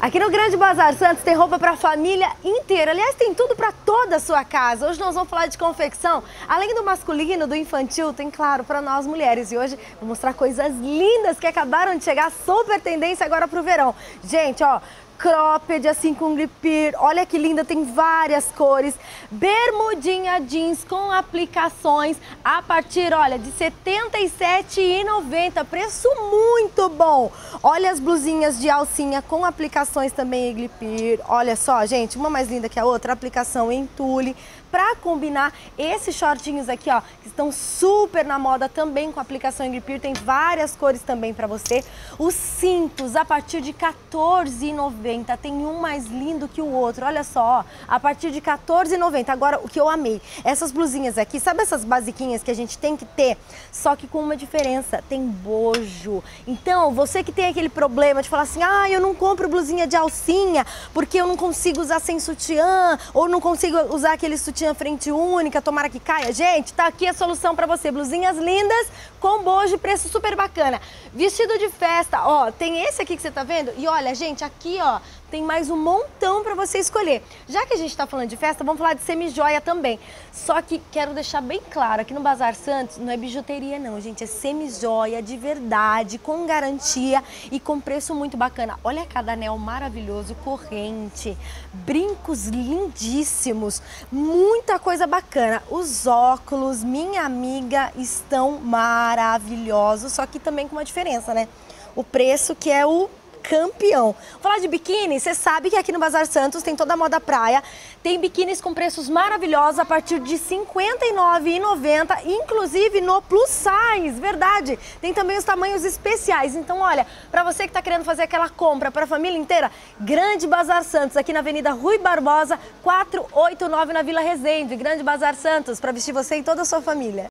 Aqui no Grande Bazar Santos tem roupa para a família inteira. Aliás, tem tudo para toda a sua casa. Hoje nós vamos falar de confecção. Além do masculino, do infantil, tem, claro, para nós mulheres. E hoje vou mostrar coisas lindas que acabaram de chegar, super tendência agora para o verão. Gente, ó, cropped, assim com glipir, olha que linda, tem várias cores. Bermudinha jeans com aplicações a partir, olha, de R$ 77,90, preço muito bom. Olha as blusinhas de alcinha com aplicações também em glipir. Olha só, gente, uma mais linda que a outra, aplicação em tule. Pra combinar esses shortinhos aqui, ó, que estão super na moda também com aplicação em glipir, tem várias cores também pra você. Os cintos a partir de R$ 14,90. Tem um mais lindo que o outro, olha só, ó, a partir de R$ 14,90. Agora, o que eu amei, essas blusinhas aqui, sabe essas basiquinhas que a gente tem que ter? Só que com uma diferença, tem bojo. Então, você que tem aquele problema de falar assim, ah, eu não compro blusinha de alcinha, porque eu não consigo usar sem sutiã, ou não consigo usar aquele sutiã frente única, tomara que caia. Gente, tá aqui a solução pra você, blusinhas lindas, com bojo e preço super bacana. Vestido de festa, ó, tem esse aqui que você tá vendo, e olha, gente, aqui, ó, tem mais um montão para você escolher. Já que a gente está falando de festa, vamos falar de semijoia também. Só que quero deixar bem claro, aqui no Bazar Santos não é bijuteria não, gente. É semijoia de verdade, com garantia e com preço muito bacana. Olha cada anel maravilhoso, corrente, brincos lindíssimos, muita coisa bacana. Os óculos, minha amiga, estão maravilhosos, só que também com uma diferença, né? O preço que é o campeão. Falar de biquíni, você sabe que aqui no Bazar Santos tem toda a moda praia, tem biquínis com preços maravilhosos a partir de R$ 59,90, inclusive no plus size, verdade? Tem também os tamanhos especiais, então olha, pra você que tá querendo fazer aquela compra pra família inteira, Grande Bazar Santos, aqui na Avenida Rui Barbosa, 489 na Vila Rezende, Grande Bazar Santos, pra vestir você e toda a sua família.